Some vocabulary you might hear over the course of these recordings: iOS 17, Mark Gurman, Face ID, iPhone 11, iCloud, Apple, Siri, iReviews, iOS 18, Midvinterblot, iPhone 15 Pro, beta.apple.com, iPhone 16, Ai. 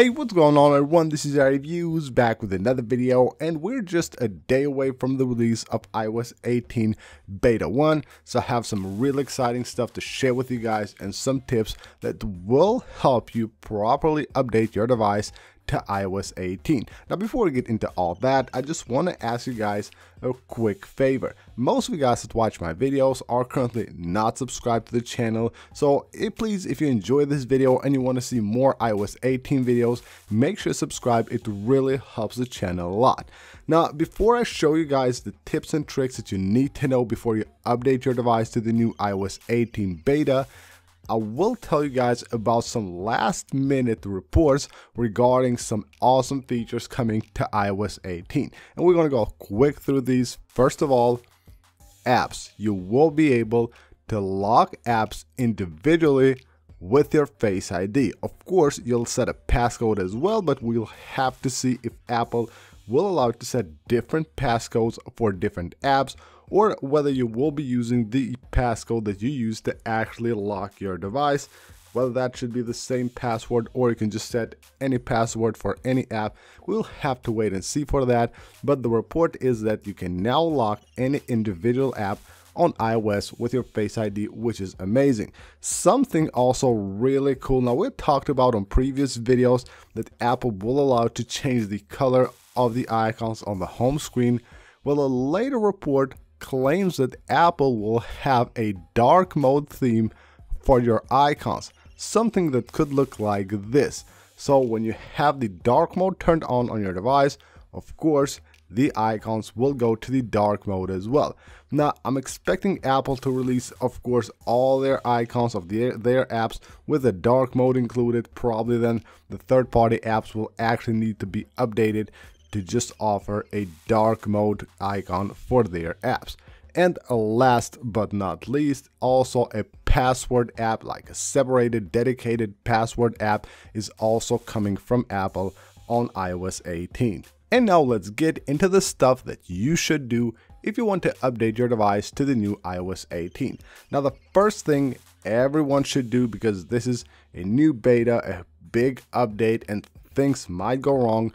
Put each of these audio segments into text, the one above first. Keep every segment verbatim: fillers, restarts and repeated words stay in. Hey, what's going on everyone, this is iReviews back with another video, and we're just a day away from the release of iOS eighteen beta one, so I have some really exciting stuff to share with you guys and some tips that will help you properly update your device to iOS eighteen. Now before we get into all that, I just want to ask you guys a quick favor. Most of you guys that watch my videos are currently not subscribed to the channel, so it, please, if you enjoy this video and you want to see more iOS eighteen videos, make sure to subscribe. It really helps the channel a lot. Now before I show you guys the tips and tricks that you need to know before you update your device to the new iOS eighteen beta, I will tell you guys about some last minute reports regarding some awesome features coming to iOS eighteen. And we're gonna go quick through these. First of all, apps. You will be able to lock apps individually with your Face I D. Of course, you'll set a passcode as well, but we'll have to see if Apple will allow you to set different passcodes for different apps, or whether you will be using the passcode that you use to actually lock your device, whether that should be the same password or you can just set any password for any app. We'll have to wait and see for that, but the report is that you can now lock any individual app on iOS with your Face I D, which is amazing. Something also really cool, now we talked about on previous videos that Apple will allow to change the color of the icons on the home screen. Well, a later report claims that Apple will have a dark mode theme for your icons, something that could look like this. So when you have the dark mode turned on on your device, of course the icons will go to the dark mode as well. Now I'm expecting Apple to release, of course, all their icons of their, their apps with a dark mode included. Probably then the third-party apps will actually need to be updated to just offer a dark mode icon for their apps. And last but not least, also a password app, like a separated dedicated password app, is also coming from Apple on iOS eighteen. And now let's get into the stuff that you should do if you want to update your device to the new iOS eighteen. Now the first thing everyone should do, because this is a new beta, a big update and things might go wrong,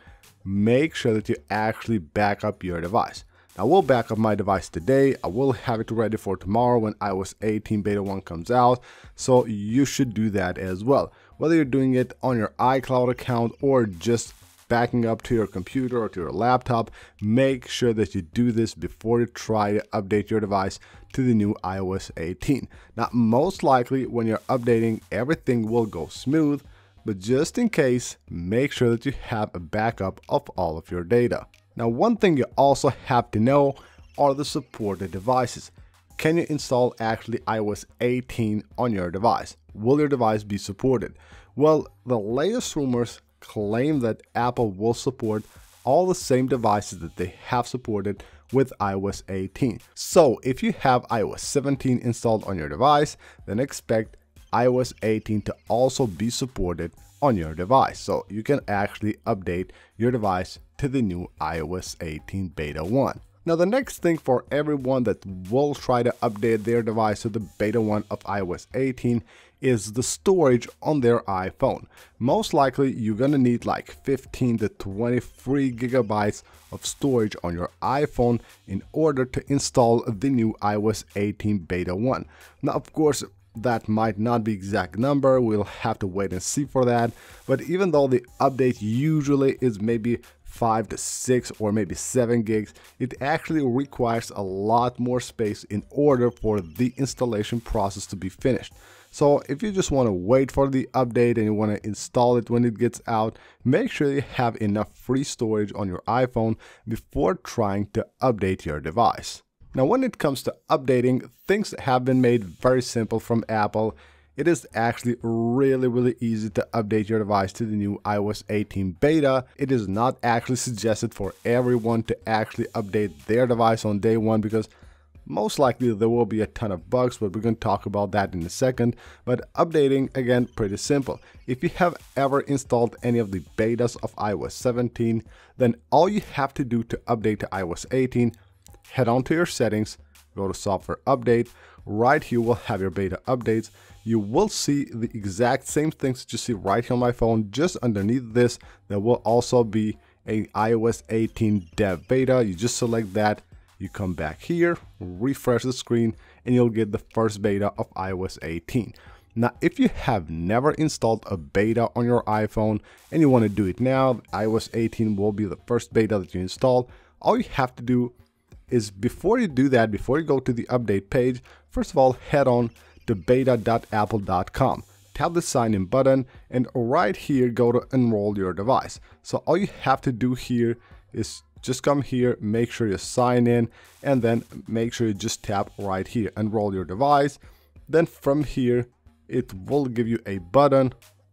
make sure that you actually back up your device. Now we'll back up my device today. I will have it ready for tomorrow when iOS eighteen beta one comes out. So you should do that as well. Whether you're doing it on your iCloud account or just backing up to your computer or to your laptop, make sure that you do this before you try to update your device to the new iOS eighteen. Now, most likely when you're updating, everything will go smooth, but just in case, make sure that you have a backup of all of your data. Now, one thing you also have to know are the supported devices. Can you install actually iOS eighteen on your device? Will your device be supported? Well, the latest rumors claim that Apple will support all the same devices that they have supported with iOS eighteen. So if you have iOS seventeen installed on your device, then expect iOS eighteen to also be supported on your device, so you can actually update your device to the new iOS eighteen beta one. Now the next thing for everyone that will try to update their device to the beta one of iOS eighteen is the storage on their iPhone. Most likely you're gonna need like fifteen to twenty-three gigabytes of storage on your iPhone in order to install the new iOS eighteen beta one. Now of course, that might not be exact number, we'll have to wait and see for that, but even though the update usually is maybe five to six or maybe seven gigs, it actually requires a lot more space in order for the installation process to be finished. So if you just want to wait for the update and you want to install it when it gets out, make sure you have enough free storage on your iPhone before trying to update your device. Now, when it comes to updating, things have been made very simple from Apple. It is actually really, really easy to update your device to the new iOS eighteen beta. It is not actually suggested for everyone to actually update their device on day one, because most likely there will be a ton of bugs, but we're going to talk about that in a second. But updating, again, pretty simple. If you have ever installed any of the betas of iOS seventeen, then all you have to do to update to iOS eighteen, head on to your settings, go to software update, right here will have your beta updates. You will see the exact same things that you see right here on my phone. Just underneath this, there will also be a i O S eighteen dev beta. You just select that, you come back here, refresh the screen, and you'll get the first beta of i O S eighteen. Now, if you have never installed a beta on your iPhone and you want to do it now, i O S eighteen will be the first beta that you install. All you have to do is, before you do that, before you go to the update page, first of all, head on to beta dot apple dot com. Tap the sign in button and right here, go to enroll your device. So all you have to do here is just come here, make sure you sign in, and then make sure you just tap right here, enroll your device. Then from here, it will give you a button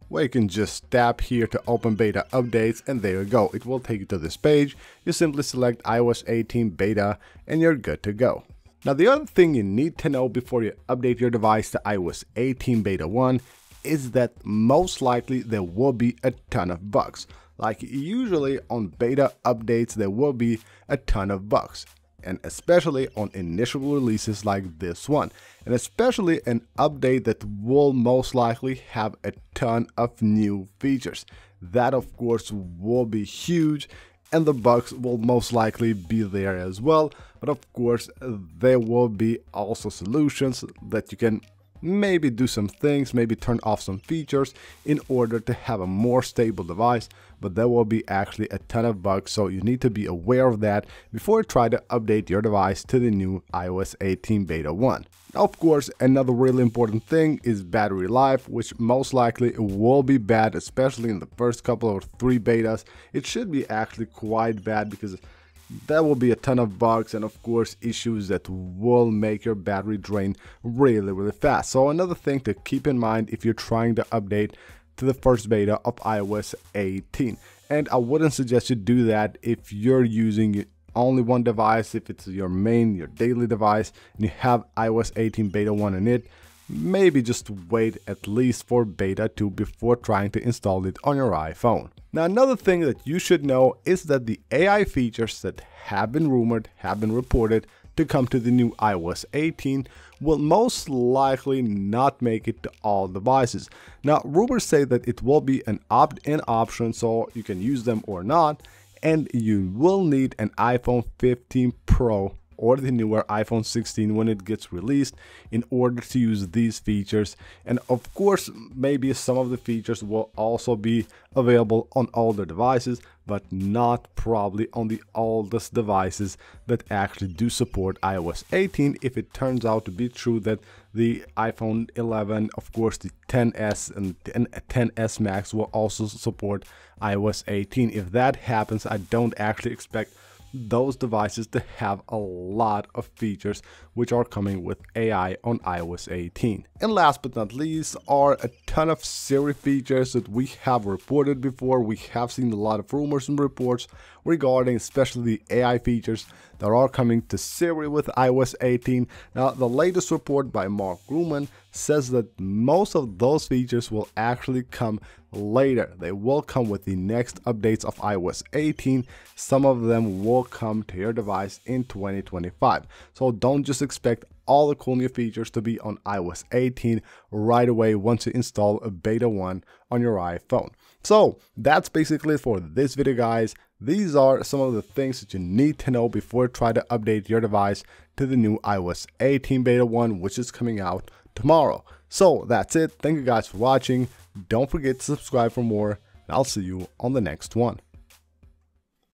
where you can just tap here to open beta updates, and there you go. It will take you to this page. You simply select i O S eighteen beta and you're good to go. Now, the other thing you need to know before you update your device to i O S eighteen beta one is that most likely there will be a ton of bugs. Like usually on beta updates, there will be a ton of bugs, and especially on initial releases like this one, and especially an update that will most likely have a ton of new features. That of course will be huge, and the bugs will most likely be there as well, but of course there will be also solutions that you can maybe do some things, maybe turn off some features in order to have a more stable device, but there will be actually a ton of bugs, so you need to be aware of that before you try to update your device to the new i O S eighteen beta one. Now, of course, another really important thing is battery life, which most likely will be bad, especially in the first couple or three betas. It should be actually quite bad because there will be a ton of bugs and of course issues that will make your battery drain really really fast. So another thing to keep in mind if you're trying to update to the first beta of i O S eighteen. And I wouldn't suggest you do that if you're using only one device, if it's your main, your daily device, and you have i O S eighteen beta one in it. Maybe just wait at least for beta two before trying to install it on your iPhone. Now, another thing that you should know is that the A I features that have been rumored, have been reported to come to the new i O S eighteen will most likely not make it to all devices. Now, rumors say that it will be an opt-in option, so you can use them or not, and you will need an iPhone fifteen Pro or the newer iPhone sixteen when it gets released in order to use these features. And of course, maybe some of the features will also be available on older devices, but not probably on the oldest devices that actually do support i O S eighteen, if it turns out to be true that the iPhone eleven, of course the ten S and ten S Max will also support i O S eighteen. If that happens, I don't actually expect those devices to have a lot of features which are coming with A I on i O S eighteen. And last but not least are a ton of Siri features that we have reported before. We have seen a lot of rumors and reports regarding especially the A I features that are coming to Siri with i O S eighteen. Now, the latest report by Mark Gurman says that most of those features will actually come later. They will come with the next updates of i O S eighteen. Some of them will come to your device in twenty twenty-five. So don't just expect all the cool new features to be on i O S eighteen right away once you install a beta one on your iPhone. So that's basically it for this video, guys. These are some of the things that you need to know before you try to update your device to the new i O S eighteen beta one, which is coming out tomorrow. So that's it. Thank you guys for watching. Don't forget to subscribe for more, and I'll see you on the next one.